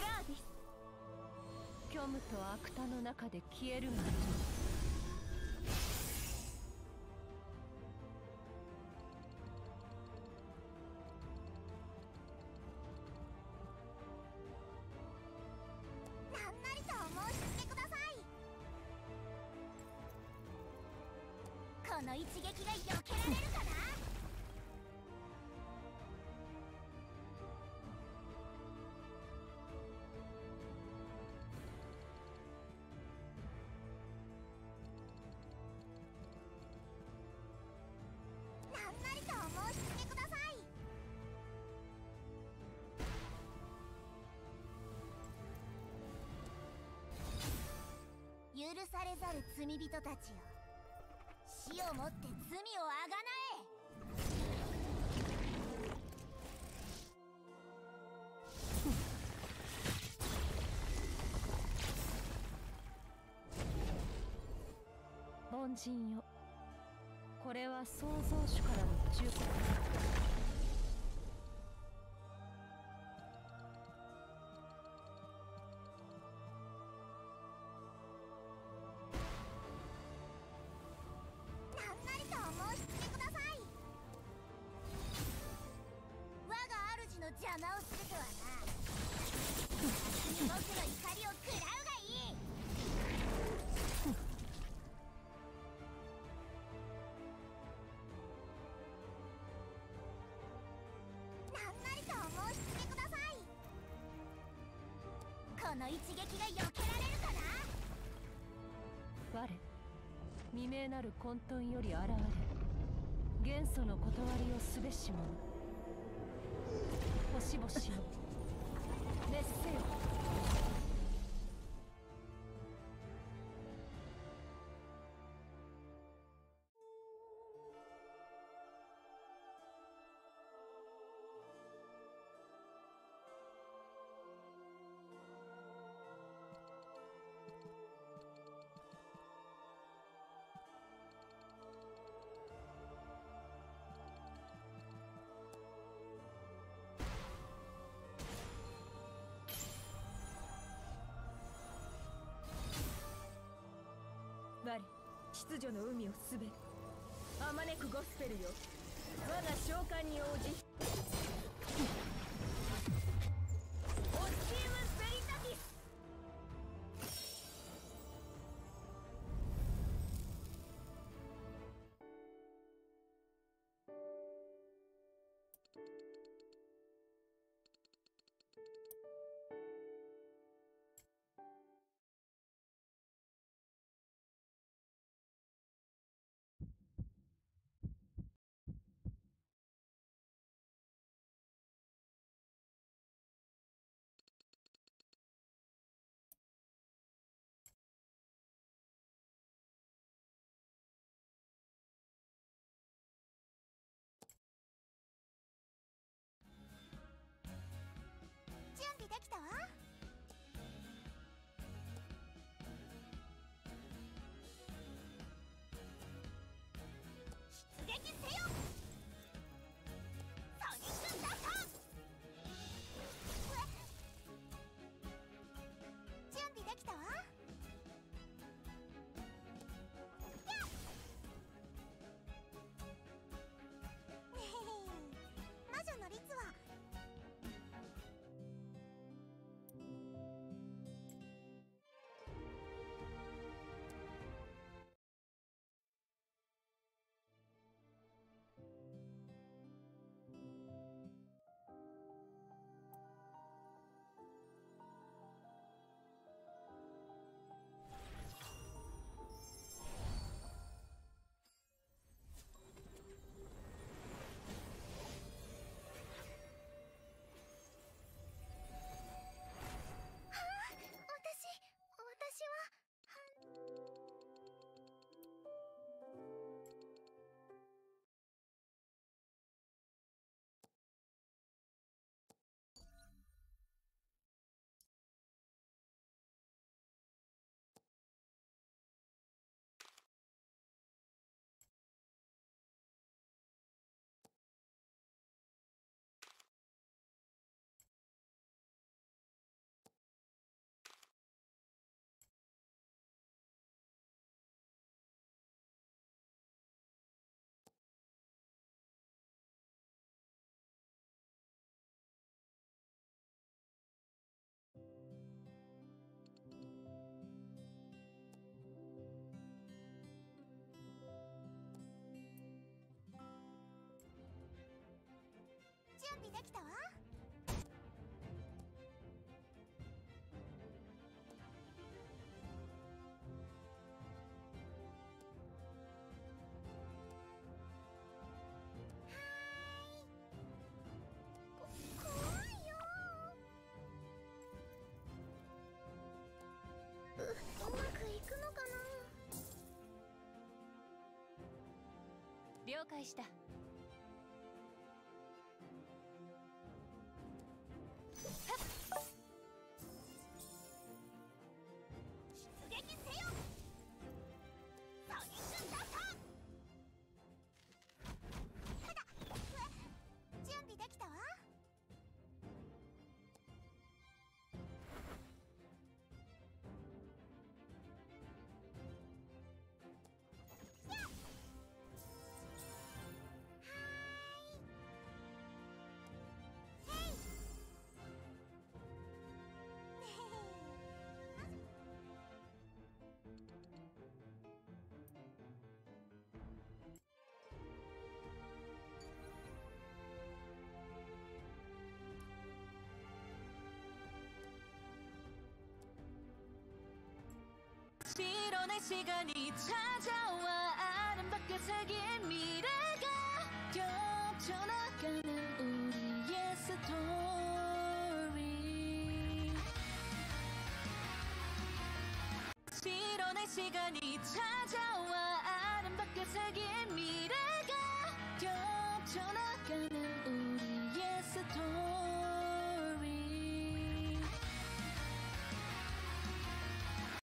ラーディス。虚無と悪多の中で消える魔女。なんなりとお申し付けください。この一撃が避けられるかな。許されざる罪人たちよ、死をもって罪をあがなえ。凡人よ、これは創造主からの忠告だ。邪魔をするとはな。僕の怒りを食らうがいい。なんなりとお申し付けください。この一撃が避けられるかな。我未明なる混沌より現れ、元素の断りをすべし者。星々を熱せよ。秩序の海を滑るあまねくゴスペルよ、我が召喚に応じオッシウム・ベリタティス。できたわ。出撃せよ。ソニックダッシュ。準備できたわ。魔女の律は返しだ。실온의 시간이 찾아와 아름답게 새긴 미래가 겹쳐나가는 우리의 스토리. 실온의 시간이 찾아와 아름답게 새긴 미래가 겹쳐나가는 우리의 스토리.